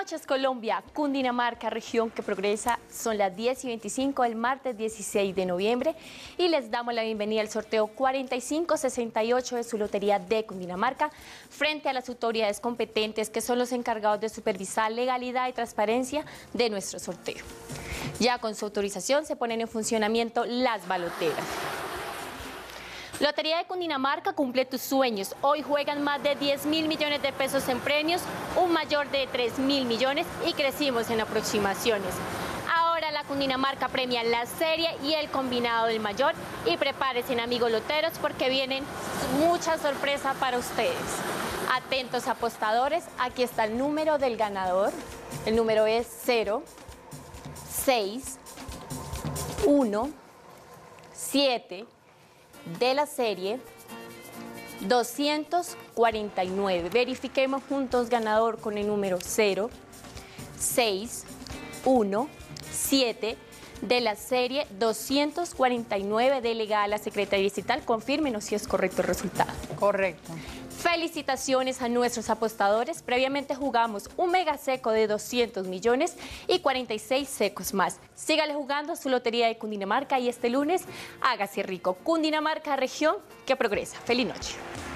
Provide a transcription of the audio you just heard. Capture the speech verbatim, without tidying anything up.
noches, Colombia. Cundinamarca, región que progresa, son las diez y veinticinco del martes dieciséis de noviembre y les damos la bienvenida al sorteo cuarenta y cinco sesenta y ocho de su Lotería de Cundinamarca frente a las autoridades competentes que son los encargados de supervisar legalidad y transparencia de nuestro sorteo. Ya con su autorización se ponen en funcionamiento las baloteras. Lotería de Cundinamarca, cumple tus sueños. Hoy juegan más de diez mil millones de pesos en premios, un mayor de tres mil millones y crecimos en aproximaciones. Ahora la Cundinamarca premia la serie y el combinado del mayor y prepárense, amigos loteros, porque vienen mucha sorpresa para ustedes. Atentos apostadores, aquí está el número del ganador. El número es cero, seis, uno, siete... de la serie doscientos cuarenta y nueve. Verifiquemos juntos ganador con el número cero seis uno siete de la serie doscientos cuarenta y nueve, delegada a la Secretaría Digital. Confírmenos si es correcto el resultado. Correcto. Felicitaciones a nuestros apostadores. Previamente jugamos un mega seco de doscientos millones y cuarenta y seis secos más. Sígale jugando su Lotería de Cundinamarca y este lunes hágase rico. Cundinamarca, región que progresa. Feliz noche.